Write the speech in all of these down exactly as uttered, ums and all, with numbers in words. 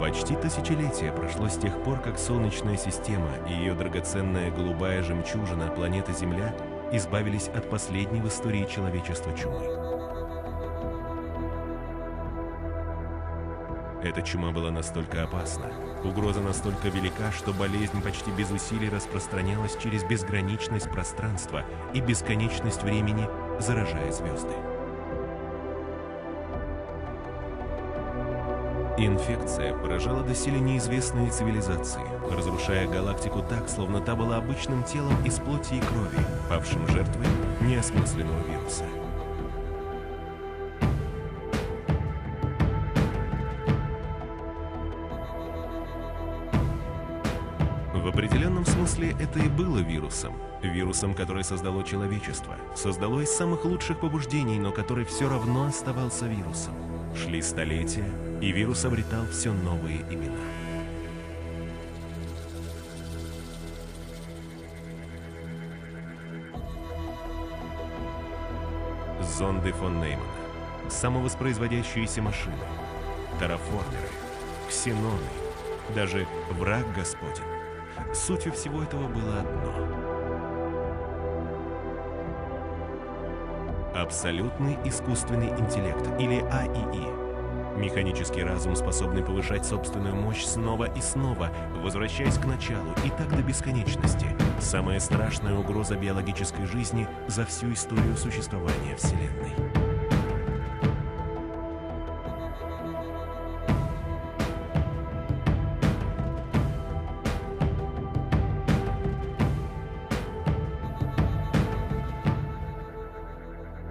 Почти тысячелетие прошло с тех пор, как Солнечная система и ее драгоценная голубая жемчужина планета Земля избавились от последней в истории человечества чумы. Эта чума была настолько опасна, угроза настолько велика, что болезнь почти без усилий распространялась через безграничность пространства и бесконечность времени, заражая звезды. Инфекция поражала доселе неизвестные цивилизации, разрушая галактику так, словно та была обычным телом из плоти и крови, павшим жертвой неосмысленного вируса. В определенном смысле это и было вирусом. Вирусом, который создало человечество, создало из самых лучших побуждений, но который все равно оставался вирусом. Шли столетия, и вирус обретал все новые имена. Зонды фон Неймана, самовоспроизводящиеся машины, терраформеры, ксеноны, даже враг Господень. Сутью всего этого было одно. Абсолютный искусственный интеллект, или А И И. Механический разум, способный повышать собственную мощь снова и снова, возвращаясь к началу и так до бесконечности. Самая страшная угроза биологической жизни за всю историю существования Вселенной.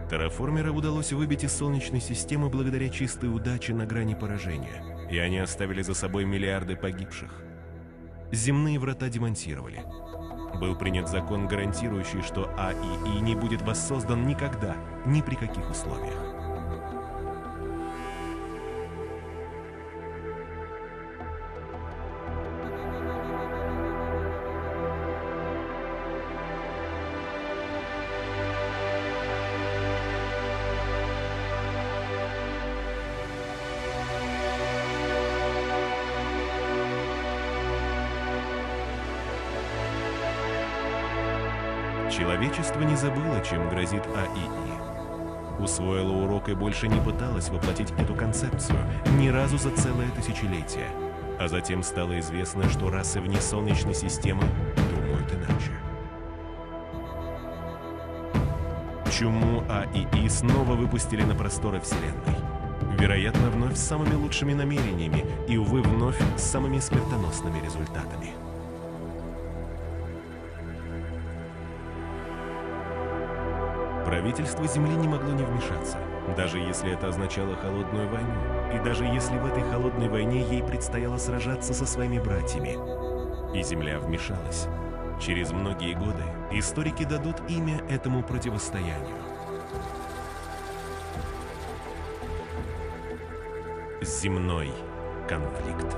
Терраформеры удалось выбить из Солнечной системы благодаря чистой удаче на грани поражения, и они оставили за собой миллиарды погибших. Земные врата демонтировали. Был принят закон, гарантирующий, что А И И не будет воссоздан никогда, ни при каких условиях. Человечество не забыло, чем грозит А И И. Усвоило урок и больше не пыталось воплотить эту концепцию ни разу за целое тысячелетие. А затем стало известно, что расы вне Солнечной системы думают иначе. Чуму А И И снова выпустили на просторы Вселенной. Вероятно, вновь с самыми лучшими намерениями и, увы, вновь с самыми смертоносными результатами. Правительство Земли не могло не вмешаться, даже если это означало холодную войну, и даже если в этой холодной войне ей предстояло сражаться со своими братьями. И Земля вмешалась. Через многие годы историки дадут имя этому противостоянию. Земной конфликт.